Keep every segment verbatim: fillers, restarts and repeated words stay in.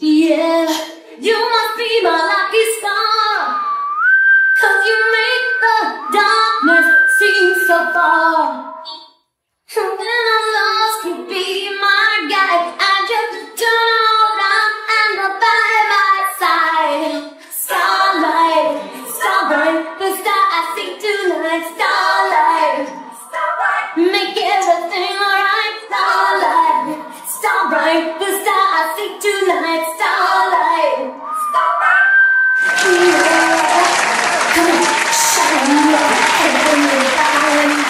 Yeah, you must be my lucky star, 'cause you make the darkness seem so far. And when I'm lost, you be my guide. I just turn around and you're by my side. Starlight, starlight, the star I see tonight. Starlight, starlight, make everything alright. Starlight, starlight, the star I see tonight. Starlight, starlight, yeah. Come on, shine your heavenly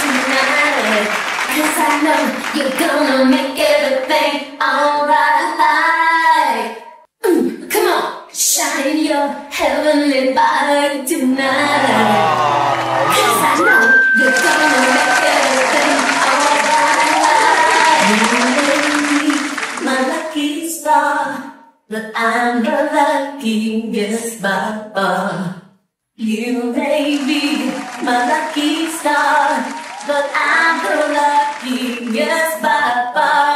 tonight, 'cause I know you're gonna make everything alright. Mm, come on, shine your heavenly body tonight, 'cause I know you're gonna make everything alright. You may be my lucky star, but I'm the luckiest by far. You may be my lucky star, but I'm the luckiest by far.